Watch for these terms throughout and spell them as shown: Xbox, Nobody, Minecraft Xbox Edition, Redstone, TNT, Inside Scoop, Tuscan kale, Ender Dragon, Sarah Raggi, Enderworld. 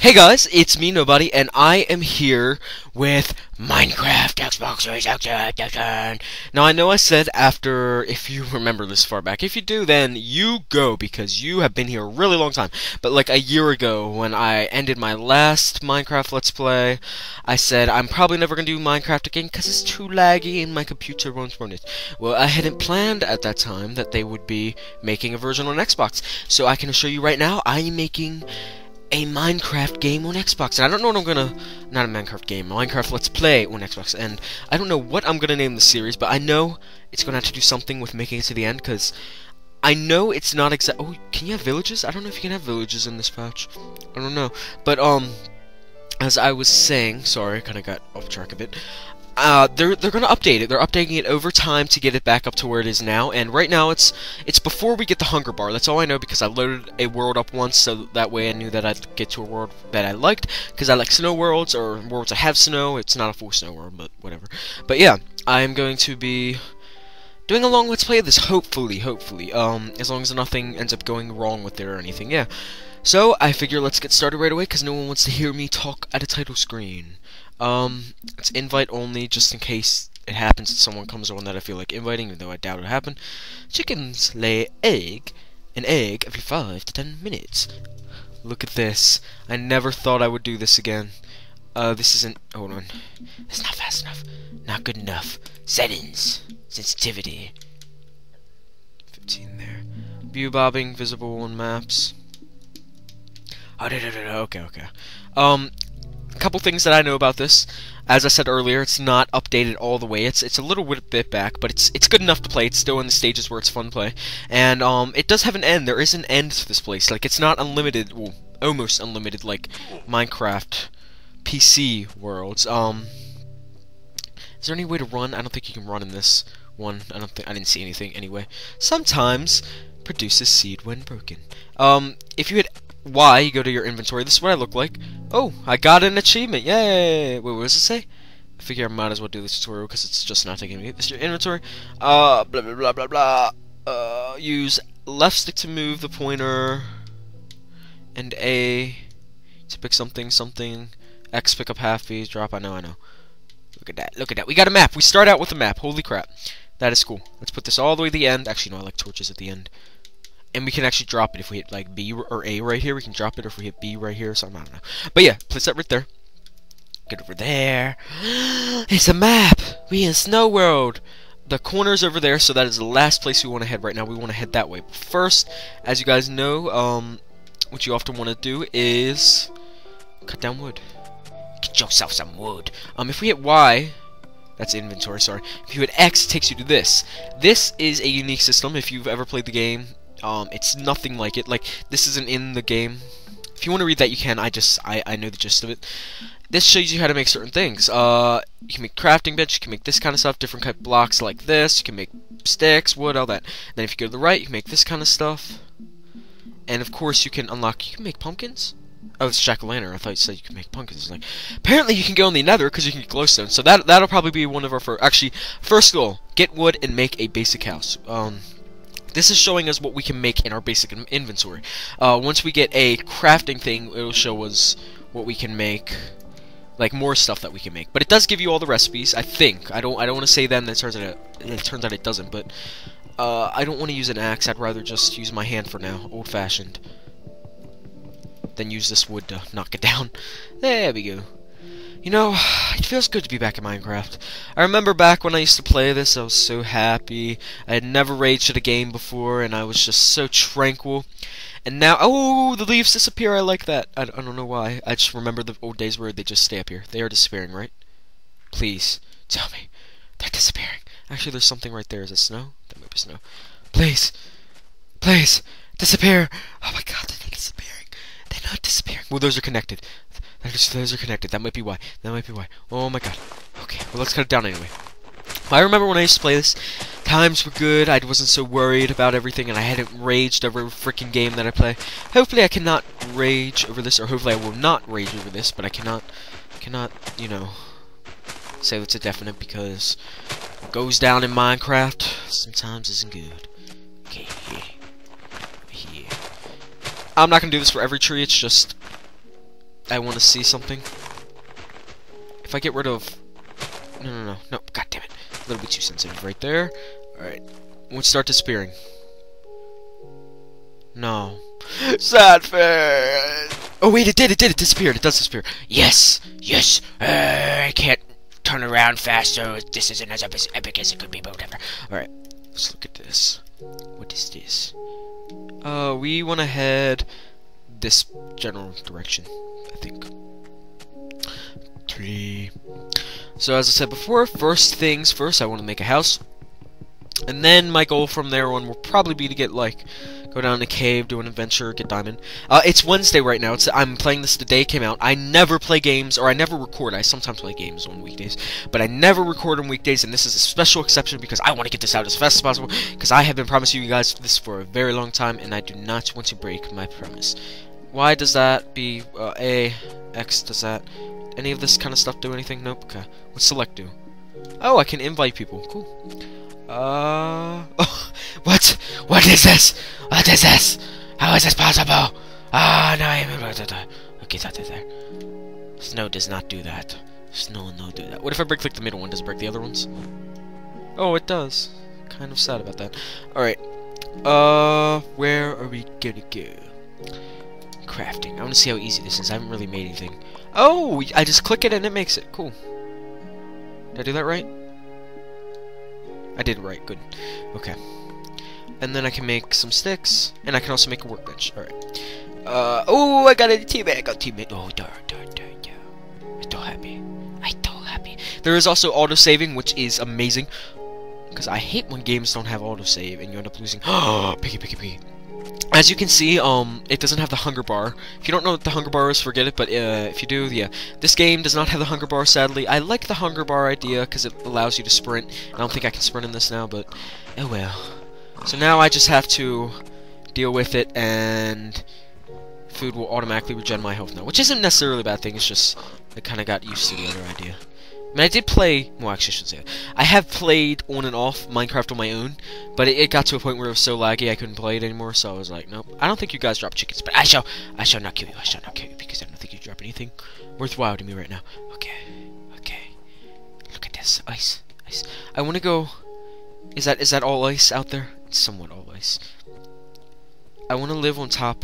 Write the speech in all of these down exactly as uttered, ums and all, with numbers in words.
Hey guys, it's me, Nobody, and I am here with Minecraft Xbox Edition. Now, I know I said after, if you remember this far back, if you do, then you go, because you have been here a really long time. But like a year ago, when I ended my last Minecraft Let's Play, I said I'm probably never going to do Minecraft again, because it's too laggy and my computer won't run it. Well, I hadn't planned at that time that they would be making a version on Xbox, so I can assure you right now, I am making a Minecraft game on Xbox, and I don't know what I'm gonna... Not a Minecraft game, Minecraft Let's Play on Xbox, and I don't know what I'm gonna name the series, but I know it's gonna have to do something with making it to the end, because I know it's not exact... Oh, can you have villages? I don't know if you can have villages in this patch. I don't know. But, um, as I was saying... Sorry, I kinda got off track a bit. Uh, they're, they're gonna update it. They're updating it over time to get it back up to where it is now, and right now it's it's before we get the hunger bar. That's all I know, because I loaded a world up once, so that way I knew that I'd get to a world that I liked, because I like snow worlds, or worlds that have snow. It's not a full snow world, but whatever. But yeah, I'm going to be doing a long Let's Play of this, hopefully, hopefully, um, as long as nothing ends up going wrong with it or anything, yeah. So, I figure let's get started right away, because no one wants to hear me talk at a title screen. Um, it's invite only, just in case it happens that someone comes on that I feel like inviting, even though I doubt it'll happen. Chickens lay egg, an egg every five to ten minutes. Look at this. I never thought I would do this again. Uh, this isn't, hold on. It's not fast enough. Not good enough. Settings. Sensitivity. fifteen there. View bobbing, visible on maps. Oh, da, da, da, da. Okay, okay. Um... A couple things that I know about this. As I said earlier, it's not updated all the way. It's it's a little bit back, but it's it's good enough to play. It's still in the stages where it's fun to play. And um it does have an end. There is an end to this place. Like, it's not unlimited, well, almost unlimited like Minecraft P C worlds. Um Is there any way to run? I don't think you can run in this one. I don't think I didn't see anything anyway. Sometimes produces seed when broken. Um if you had Y, you go to your inventory. This is what I look like. Oh, I got an achievement. Yay! Wait, what does it say? I figure I might as well do this tutorial, because it's just not taking me. This is your inventory. Uh, blah, blah, blah, blah, blah. Uh, use left stick to move the pointer. And A to pick something, something. X pick up half B, drop. I know, I know. Look at that. Look at that. We got a map. We start out with a map. Holy crap. That is cool. Let's put this all the way to the end. Actually, no, I like torches at the end. And we can actually drop it if we hit, like, B or A right here. We can drop it if we hit B right here or something. I don't know. But yeah, place that right there. Get over there. It's a map. We in Snow World. The corner's over there, so that is the last place we want to head right now. We want to head that way. But first, as you guys know, um, what you often want to do is cut down wood. Get yourself some wood. Um, if we hit Y... That's inventory, sorry. If you hit X, it takes you to this. This is a unique system. If you've ever played the game... Um, it's nothing like it. Like, this isn't in the game. If you want to read that, you can. I just, I, I know the gist of it. This shows you how to make certain things. Uh, you can make crafting bench, you can make this kind of stuff, different kind of blocks like this, you can make sticks, wood, all that. And then if you go to the right, you can make this kind of stuff. And of course you can unlock, you can make pumpkins? Oh, it's jack-o'-lantern. I thought you said you can make pumpkins. Like, apparently you can go in the nether, because you can get glowstone. So that, that'll probably be one of our first, actually, first goal. Get wood and make a basic house. Um... This is showing us what we can make in our basic inventory. Uh, once we get a crafting thing, it'll show us what we can make, like more stuff that we can make. But it does give you all the recipes, I think. I don't. I don't want to say that, and it turns out it, it turns out it doesn't. But uh, I don't want to use an axe. I'd rather just use my hand for now, old-fashioned, than use this wood to knock it down. There we go. You know, it feels good to be back in Minecraft. I remember back when I used to play this, I was so happy. I had never raged at a game before, and I was just so tranquil. And now, oh, the leaves disappear, I like that. I, I don't know why, I just remember the old days where they just stay up here. They are disappearing, right? Please, tell me, they're disappearing. Actually, there's something right there. Is it snow? That might be snow. Please, please, disappear. Oh my god, they're not disappearing. They're not disappearing. Well, those are connected. Those are connected. That might be why. That might be why. Oh my god. Okay, well, let's cut it down anyway. I remember when I used to play this, times were good. I wasn't so worried about everything, and I hadn't raged over every freaking game that I play. Hopefully I cannot rage over this, or hopefully I will not rage over this, but I cannot, cannot, you know, say that's a definite, because what goes down in Minecraft sometimes isn't good. Okay, here. Here. I'm not going to do this for every tree. It's just... I want to see something. If I get rid of... No, no, no, no. God damn it. A little bit too sensitive right there. Alright. Let's start disappearing. No. Sad face! Oh, wait, it did, it did, it disappeared. It does disappear. Yes! Yes! Uh, I can't turn around fast, so this isn't as epic as it could be, but whatever. Alright. Let's look at this. What is this? Uh, we want to head this general direction, I think. Tree. So as I said before, first things first, I want to make a house. And then my goal from there on will probably be to get, like, go down in a cave, do an adventure, get diamond. Uh, it's Wednesday right now. It's, I'm playing this the day it came out. I never play games, or I never record. I sometimes play games on weekdays, but I never record on weekdays, and this is a special exception because I want to get this out as fast as possible, because I have been promising you guys this for a very long time, and I do not want to break my promise. Why does that be, uh, A, X, does that, any of this kind of stuff do anything? Nope, okay. What's select do? Oh, I can invite people. Cool. Uh oh, what? What is this? What is this? How is this possible? Ah, oh, no, I okay, that is there. Snow does not do that. Snow no do that. What if I break like the middle one? Does it break the other ones? Oh, it does. Kind of sad about that. All right. Uh, where are we gonna go? Crafting. I want to see how easy this is. I haven't really made anything. Oh, I just click it and it makes it. Cool. Did I do that right? I did right, good. Okay. And then I can make some sticks, and I can also make a workbench. Alright. Uh, oh, I got a teammate. I got a teammate. Oh, darn, darn, darn, yeah. I'm so happy. I'm so happy. There is also auto-saving, which is amazing, because I hate when games don't have auto-save, and you end up losing. Oh, piggy, piggy, piggy. As you can see, um, it doesn't have the hunger bar. If you don't know what the hunger bar is, forget it, but uh, if you do, yeah. This game does not have the hunger bar, sadly. I like the hunger bar idea, because it allows you to sprint. I don't think I can sprint in this now, but oh well. So now I just have to deal with it, and food will automatically regen my health now, which isn't necessarily a bad thing, it's just I kind of got used to the other idea. I mean, I did play, well, actually I shouldn't say that. I have played on and off Minecraft on my own, but it, it got to a point where it was so laggy I couldn't play it anymore, so I was like, nope. I don't think you guys drop chickens, but I shall, I shall not kill you, I shall not kill you, because I don't think you drop anything worthwhile to me right now. Okay, okay. Look at this, ice, ice. I want to go, is that, is that all ice out there? It's somewhat all ice. I want to live on top,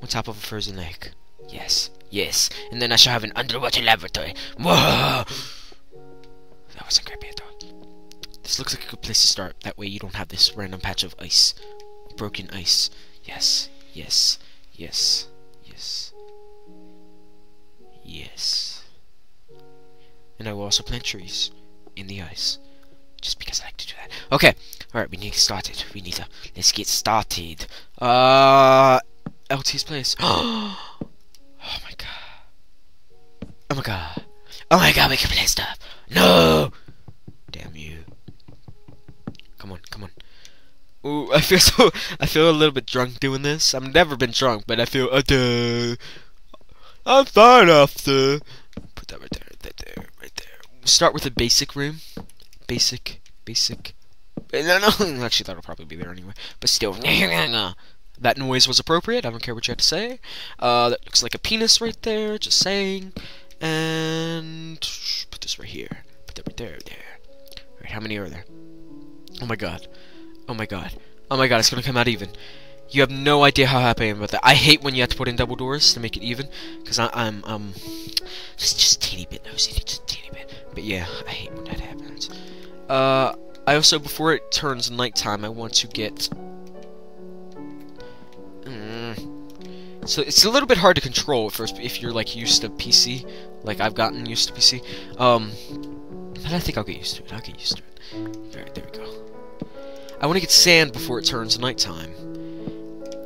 on top of a frozen lake. Yes. Yes, and then I shall have an underwater laboratory. Whoa! That wasn't creepy at all. This looks like a good place to start. That way you don't have this random patch of ice. Broken ice. Yes, yes, yes, yes. Yes. And I will also plant trees in the ice. Just because I like to do that. Okay, alright, we need to get started. We need to... Let's get started. Uh... L T's place. Oh my god. Oh my god. Oh my god, we can play stuff. No! Damn you. Come on, come on. Ooh, I feel so... I feel a little bit drunk doing this. I've never been drunk, but I feel... Uh, I'm fine after. Put that right there, right there, right there. We'll start with a basic room. Basic, basic. No, no, actually that'll probably be there anyway. But still... That noise was appropriate, I don't care what you had to say. Uh, that looks like a penis right there, just saying. And... put this right here. Put that right there, right there. Alright, how many are there? Oh my god. Oh my god. Oh my god, it's gonna come out even. You have no idea how happy I am about that. I hate when you have to put in double doors to make it even. Because I'm, um... Just, just a teeny bit nosy, just a teeny bit. But yeah, I hate when that happens. Uh, I also, before it turns nighttime, I want to get... So it's a little bit hard to control at first if you're like used to P C, like I've gotten used to P C. Um, but I think I'll get used to it. I'll get used to it. Alright, there we go. I want to get sand before it turns nighttime,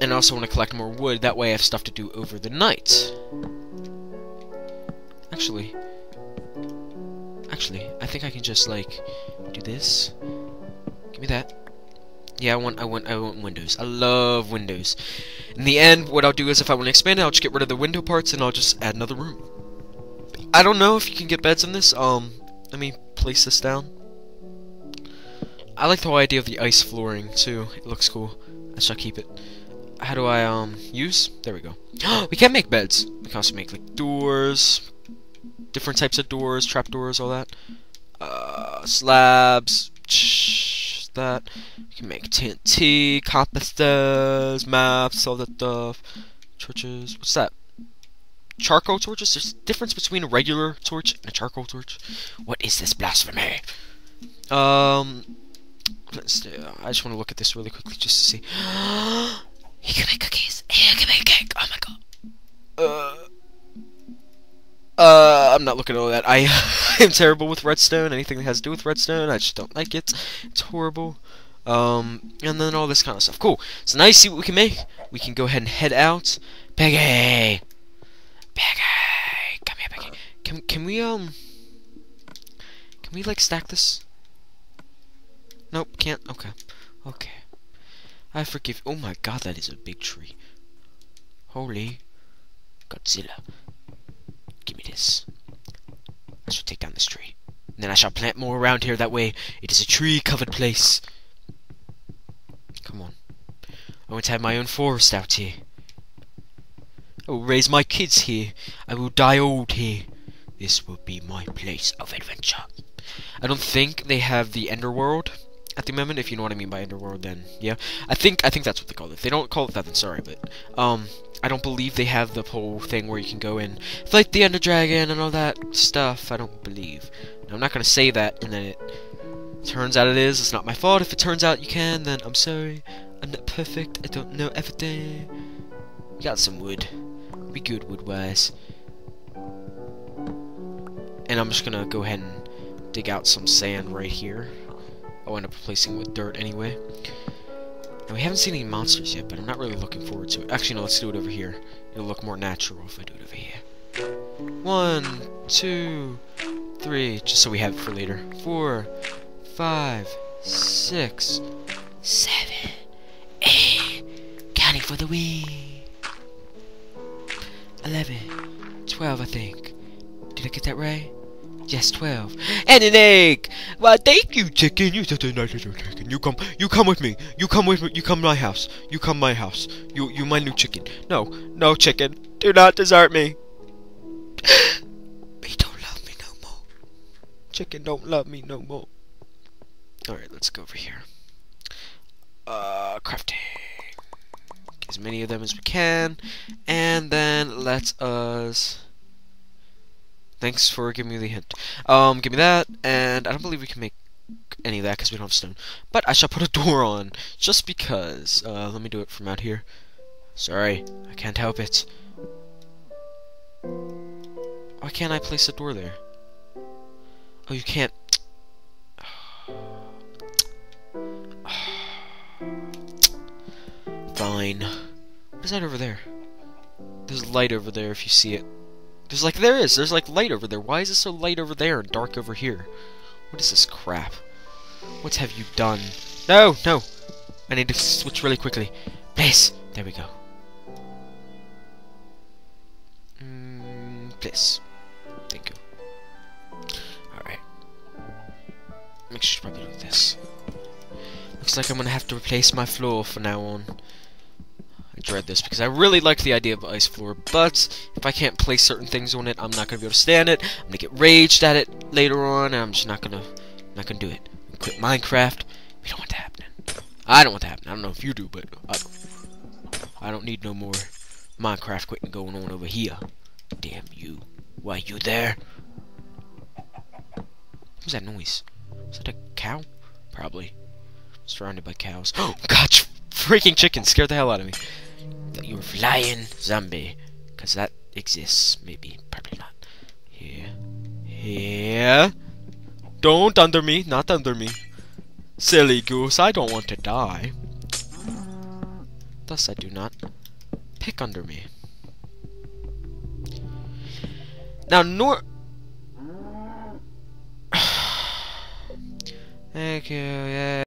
and I also want to collect more wood. That way, I have stuff to do over the night. Actually, actually, I think I can just like do this. Give me that. Yeah, I want, I want, I want windows. I love windows. In the end, what I'll do is, if I want to expand it, I'll just get rid of the window parts, and I'll just add another room. I don't know if you can get beds in this. Um, let me place this down. I like the whole idea of the ice flooring too. It looks cool. I shall keep it. How do I um use? There we go. We can make beds. We can also make like doors, different types of doors, trapdoors, all that. Uh, slabs, shh, that. We can make T N T, copper stairs, maps, all that stuff. Torches, what's that? Charcoal torches? There's a difference between a regular torch and a charcoal torch. What is this blasphemy? Um, let's, uh, I just want to look at this really quickly just to see. You can make cookies. You can make cake. Oh my god. Uh, uh, I'm not looking at all that. I am terrible with redstone. Anything that has to do with redstone, I just don't like it. It's horrible. Um, and then all this kind of stuff. Cool. So now you see what we can make. We can go ahead and head out. Peggy. Peggy, come here, Peggy. Can can we um? Can we like stack this? Nope, can't. Okay, okay. I forgive. Oh my god, that is a big tree. Holy Godzilla! Give me this. I shall take down this tree. And then I shall plant more around here. That way, it is a tree-covered place. Come on. I want to have my own forest out here. I will raise my kids here. I will die old here. This will be my place of adventure. I don't think they have the Enderworld at the moment. If you know what I mean by Enderworld, then yeah. I think I think that's what they call it. If they don't call it that, then sorry, but um, I don't believe they have the whole thing where you can go in, fight the Ender Dragon and all that stuff. I don't believe. Now, I'm not gonna say that, and then it turns out it is. It's not my fault. If it turns out you can, then I'm sorry. I'm not perfect. I don't know everything. We got some wood. Be good wood-wise. And I'm just gonna go ahead and dig out some sand right here. I'll end up replacing it with dirt anyway. Now, we haven't seen any monsters yet, but I'm not really looking forward to it. Actually, no, let's do it over here. It'll look more natural if I do it over here. One, two, three, just so we have it for later. Four, five, six, seven, eight, counting for the wee. eleven, twelve, I think. Did I get that right? Yes, twelve. And an egg! Well, thank you, chicken. You such a nice little chicken. You come, you come with me. You come with me. You come my house. You come my house. You, you my new chicken. No, no chicken. Do not desert me. He don't love me no more. Chicken don't love me no more. Alright, let's go over here. Uh, crafting. As many of them as we can, and then let us. Thanks for giving me the hint. Um, give me that, and I don't believe we can make any of that because we don't have stone. But I shall put a door on just because. Uh, let me do it from out here. Sorry, I can't help it. Why can't I place a door there? Oh, you can't. Fine. What is that over there? There's light over there if you see it. There's like, there is. There's like light over there. Why is it so light over there and dark over here? What is this crap? What have you done? No, no. I need to switch really quickly. Place. There we go. Mm, place. Thank you. Alright. Make sure you probably do this. Looks like I'm gonna have to replace my floor from now on. I dread this because I really like the idea of an ice floor, but if I can't place certain things on it, I'm not gonna be able to stand it. I'm gonna get raged at it later on, and I'm just not gonna, not gonna do it. Quit Minecraft. We don't want that happening. I don't want that happening. I don't know if you do, but I don't. I don't need no more Minecraft quitting going on over here. Damn you! Why you there? What was that noise? Was that a cow? Probably. Surrounded by cows. Oh God! Freaking chicken scared the hell out of me. That you were flying zombie, cause that exists. Maybe, probably not. Here, here. Don't under me, not under me. Silly goose, I don't want to die. Thus, I do not pick under me. Now, nor. Thank you. Yeah.